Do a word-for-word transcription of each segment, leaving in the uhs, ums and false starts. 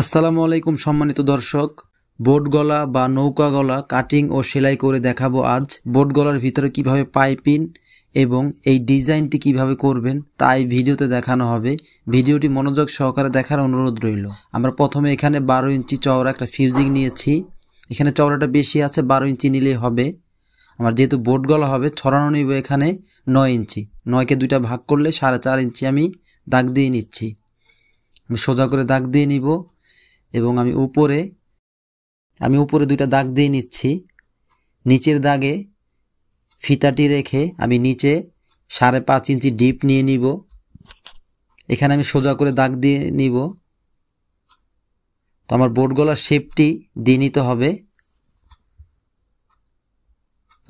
আসসালামু আলাইকুম সম্মানিত দর্শক, বোট গলা বা নৌকা গলা কাটিং ও সেলাই করে দেখাবো। আজ বোট গলার ভিতরে কিভাবে পাইপিং এবং এই ডিজাইনটি কিভাবে করবেন তাই ভিডিওতে দেখানো হবে। ভিডিওটি মনোযোগ সহকারে দেখার অনুরোধ রইল। আমরা প্রথমে এখানে বারো ইঞ্চি চওড়া একটা ফিউজিং নিয়েছি। এখানে চওড়াটা বেশি আছে, বারো ইঞ্চি নিলেই হবে। আমার যেহেতু বোট গলা হবে, ছড়ানো নিব এখানে নয় ইঞ্চি। নয়কে দুইটা ভাগ করলে সাড়ে চার ইঞ্চি আমি দাগ দিয়ে নিচ্ছি। আমি সোজা করে দাগ দিয়ে নিব এবং আমি উপরে আমি উপরে দুইটা দাগ দিয়ে নিচ্ছি। নিচের দাগে ফিতাটি রেখে আমি নিচে সাড়ে পাঁচ ইঞ্চি ডিপ নিয়ে নিব। এখানে আমি সোজা করে দাগ দিয়ে নিব। তো আমার বোট গলার শেপটি দিয়ে নিতে হবে।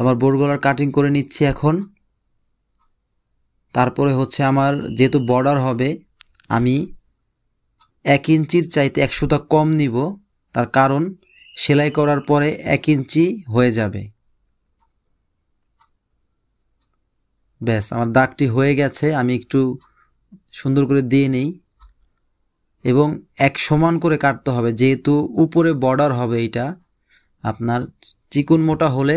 আমার বোট গলার কাটিং করে নিচ্ছি এখন। তারপরে হচ্ছে আমার যেহেতু বর্ডার হবে, আমি এক ইঞ্চির চাইতে এক সুতা কম নিব, তার কারণ সেলাই করার পরে এক ইঞ্চি হয়ে যাবে। ব্যাস, আমার দাগটি হয়ে গেছে। আমি একটু সুন্দর করে দিয়ে নিই এবং এক সমান করে কাটতে হবে, যেহেতু উপরে বর্ডার হবে। এটা আপনার চিকুন মোটা হলে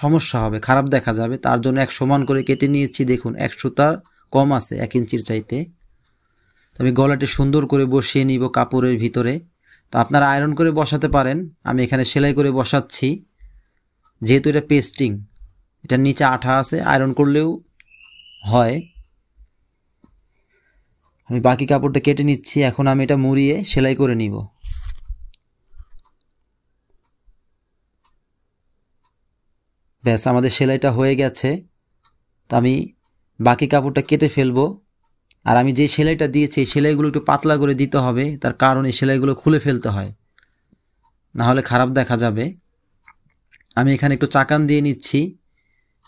সমস্যা হবে, খারাপ দেখা যাবে, তার জন্য এক সমান করে কেটে নিয়েছি। দেখুন, এক সুতার কম আছে এক ইঞ্চির চাইতে। আমি গলাটি সুন্দর করে বসিয়ে নিব কাপড়ের ভিতরে। তো আপনারা আয়রন করে বসাতে পারেন, আমি এখানে সেলাই করে বসাচ্ছি। যেহেতু এটা পেস্টিং, এটার নিচে আঠা আছে, আয়রন করলেও হয়। আমি বাকি কাপড়টা কেটে নিচ্ছি। এখন আমি এটা মুড়িয়ে সেলাই করে নিব। ব্যাস, আমাদের সেলাইটা হয়ে গেছে। তো আমি বাকি কাপড়টা কেটে ফেলবো। আর আমি যে সেলাইটা দিয়েছি, এই সেলাইগুলো একটু পাতলা করে দিতে হবে, তার কারণ এই সেলাইগুলো খুলে ফেলতে হয়, না হলে খারাপ দেখা যাবে। আমি এখানে একটু চাকান দিয়ে নিচ্ছি।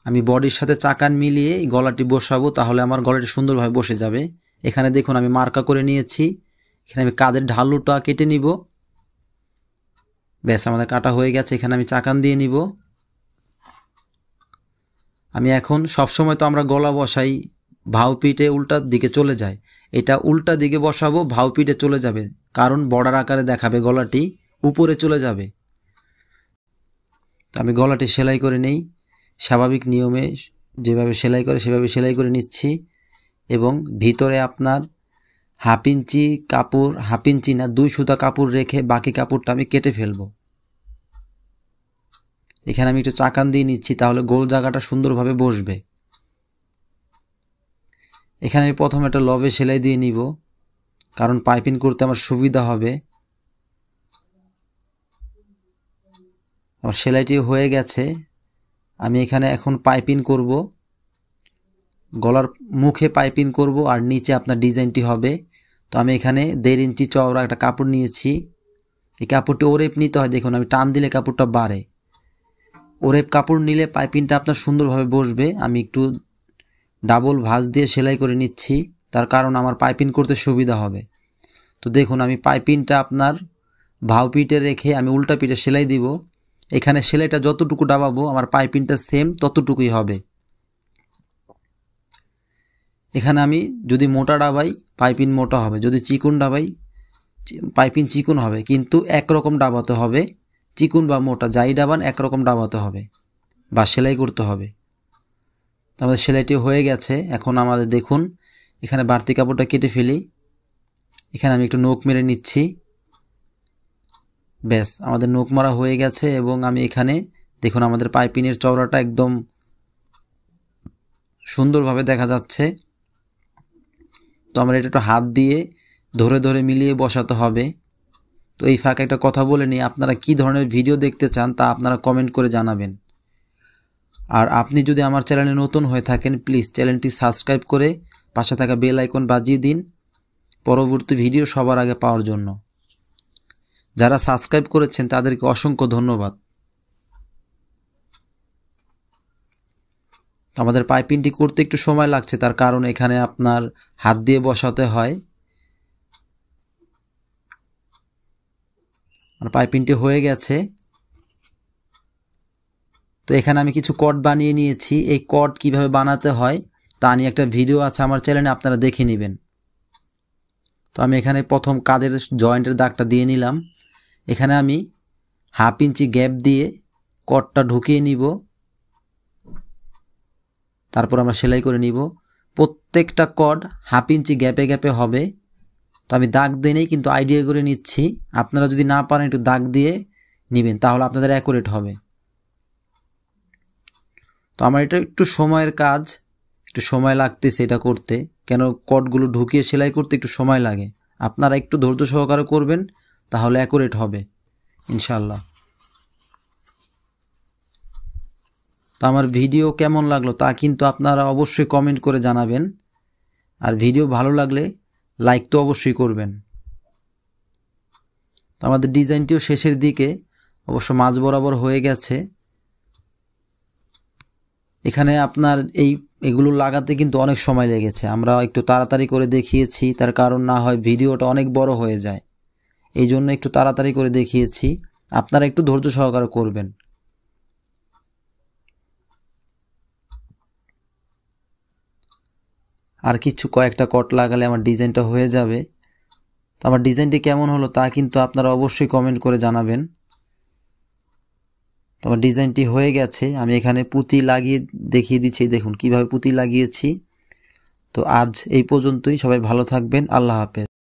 আমি বডির সাথে চাকান মিলিয়ে গলাটি বসাবো, তাহলে আমার গলাটি সুন্দরভাবে বসে যাবে। এখানে দেখুন আমি মার্কা করে নিয়েছি। এখানে আমি কাঁধের ঢালুটা কেটে নিব। ব্যাস, আমাদের কাটা হয়ে গেছে। এখানে আমি চাকান দিয়ে নিব। আমি এখন সবসময় তো আমরা গলা বসাই ভাউ পিঠে উল্টার দিকে চলে যায়, এটা উল্টা দিকে বসাবো, ভাউ পিঠে চলে যাবে, কারণ বর্ডার আকারে দেখাবে, গলাটি উপরে চলে যাবে। আমি গলাটি সেলাই করে নেই, স্বাভাবিক নিয়মে যেভাবে সেলাই করে সেভাবে সেলাই করে নিচ্ছি। এবং ভিতরে আপনার হাফ ইঞ্চি কাপড়, হাফ ইঞ্চি না, দুই সুতা কাপড় রেখে বাকি কাপড়টা আমি কেটে ফেলবো। এখানে আমি একটু চাকান দিয়ে নিচ্ছি, তাহলে গোল জায়গাটা সুন্দরভাবে বসবে। এখানে আমি প্রথমে একটা লবে সেলাই দিয়ে নিব, কারণ পাইপিং করতে আমার সুবিধা হবে। আমার সেলাইটি হয়ে গেছে। আমি এখানে এখন পাইপিং করব, গলার মুখে পাইপিং করব, আর নিচে আপনার ডিজাইনটি হবে। তো আমি এখানে দেড় ইঞ্চি চওড়া একটা কাপড় নিয়েছি। এই কাপড়টি ওরেপ নিতে হয়। দেখুন, আমি টান দিলে কাপড়টা বাড়ে। ওরেপ কাপড় নিলে পাইপিংটা আপনার সুন্দরভাবে বসবে। আমি একটু ডাবল ভাঁজ দিয়ে সেলাই করে নিচ্ছি, তার কারণ আমার পাইপিং করতে সুবিধা হবে। তো দেখুন, আমি পাইপিংটা আপনার ভাউ পিঠে রেখে আমি উল্টা পিঠে সেলাই দিব। এখানে সেলাইটা যতটুকু ডাবাবো, আমার পাইপিংটা সেম ততটুকুই হবে। এখানে আমি যদি মোটা ডাবাই, পাইপিং মোটা হবে, যদি চিকুন ডাবাই, পাইপিং চিকুন হবে, কিন্তু একরকম ডাবাতে হবে। চিকুন বা মোটা যাই ডাবান, একরকম ডাবাতে হবে বা সেলাই করতে হবে। আমাদের সেলাইটি হয়ে গেছে। এখন আমাদের দেখুন, এখানে বাড়তি কাপড়টা কেটে ফেলি। এখানে আমি একটু নখ মেরে নিচ্ছি। ব্যাস, আমাদের নখ মারা হয়ে গেছে। এবং আমি এখানে দেখুন, আমাদের পাইপিনের চওড়াটা একদম সুন্দরভাবে দেখা যাচ্ছে। তো আমরা এটা একটু হাত দিয়ে ধরে ধরে মিলিয়ে বসাতে হবে। তো এই ফাঁকে একটা কথা বলে নিই, আপনারা কি ধরনের ভিডিও দেখতে চান তা আপনারা কমেন্ট করে জানাবেন। আর আপনি যদি আমার চ্যানেলে নতুন হয়ে থাকেন, প্লিজ চ্যানেলটি সাবস্ক্রাইব করে পাশে থাকা বেল আইকন বাজিয়ে দিন, পরবর্তী ভিডিও সবার আগে পাওয়ার জন্য। যারা সাবস্ক্রাইব করেছেন তাদেরকে অসংখ্য ধন্যবাদ। আমাদের পাইপিংটি করতে একটু সময় লাগছে, তার কারণ এখানে আপনার হাত দিয়ে বসাতে হয়। আর পাইপিংটি হয়ে গেছে। তো এখানে আমি কিছু কট বানিয়ে নিয়েছি। এই কট কিভাবে বানাতে হয় তা নিয়ে একটা ভিডিও আছে আমার চ্যানেলে, আপনারা দেখে নেবেন। तो आमी एखाने प्रथम काँधेर जॉइंटेर दागटा दिए निलाम। एखाने आमी हाफ इंची गैप दिए कटटा ढुकिए निब, तारपर आमरा सेलाई करे निब। प्रत्येकटा कट हाफ इंची गैपे गैपे हबे। तो आमी दाग दिई नि, किन्तु आइडिया करे निচ্ছি। आपनारा जोदि ना पारेन एकटु दाग दिए नेবেন, তাহলে আপনাদের অ্যাকুরেট হবে। তো আমার এটা একটু সময়ের কাজ, একটু সময় লাগতেছে এটা করতে, কেন কটগুলো ঢুকিয়ে সেলাই করতে একটু সময় লাগে। আপনারা একটু ধৈর্য সহকারে করবেন, তাহলে অ্যাকুরেট হবে ইনশাআল্লাহ। তো আমার ভিডিও কেমন লাগলো তা কিন্তু আপনারা অবশ্যই কমেন্ট করে জানাবেন, আর ভিডিও ভালো লাগলে লাইক তো অবশ্যই করবেন। তো আমাদের ডিজাইনটিও শেষের দিকে, অবশ্য মাঝ বরাবর হয়ে গেছে। এখানে আপনার এই এগুলো লাগাতে কিন্তু অনেক সময় লেগেছে, আমরা একটু তাড়াতাড়ি করে দেখিয়েছি, তার কারণ না হয় ভিডিওটা অনেক বড় হয়ে যায়, এই জন্য একটু তাড়াতাড়ি করে দেখিয়েছি। আপনারা একটু ধৈর্য সহকারে করবেন। আর কিছু কয়েকটা কট লাগালে আমার ডিজাইনটা হয়ে যাবে। তো আমার ডিজাইনটি কেমন হলো তা কিন্তু আপনারা অবশ্যই কমেন্ট করে জানাবেন। तो आमार डिजाइनटी हो गेछे, आमी एखाने पुती लागिए देखिए दिच्छी, देखुन किभाबे पुती लागिएछी। तो आज एई पर्यन्तই, सबाई भालो थाकबेन, आल्लाह हाफेज।